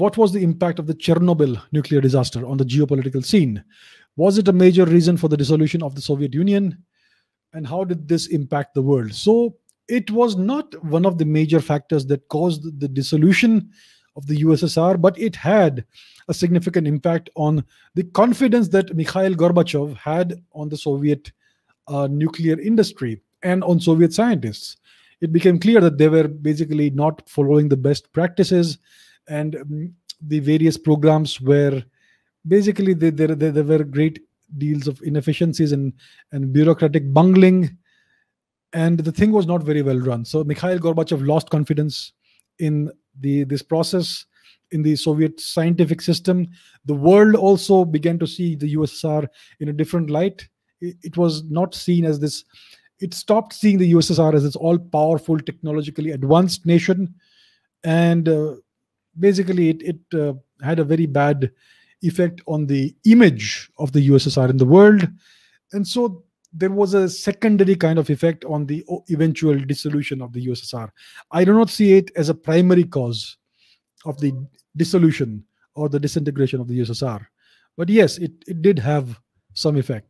What was the impact of the Chernobyl nuclear disaster on the geopolitical scene? Was it a major reason for the dissolution of the Soviet Union? And how did this impact the world? So it was not one of the major factors that caused the dissolution of the USSR, but it had a significant impact on the confidence that Mikhail Gorbachev had on the Soviet nuclear industry and on Soviet scientists. It became clear that they were basically not following the best practices, and the various programs were basically, there were great deals of inefficiencies and bureaucratic bungling, and the thing was not very well run. So Mikhail Gorbachev lost confidence in this process, in the Soviet scientific system. The world also began to see the USSR in a different light. It was not seen as this. It stopped seeing the USSR as its all-powerful, technologically advanced nation, and basically it had a very bad effect on the image of the USSR in the world. And so there was a secondary kind of effect on the eventual dissolution of the USSR. I do not see it as a primary cause of the dissolution or the disintegration of the USSR. But yes, it did have some effect.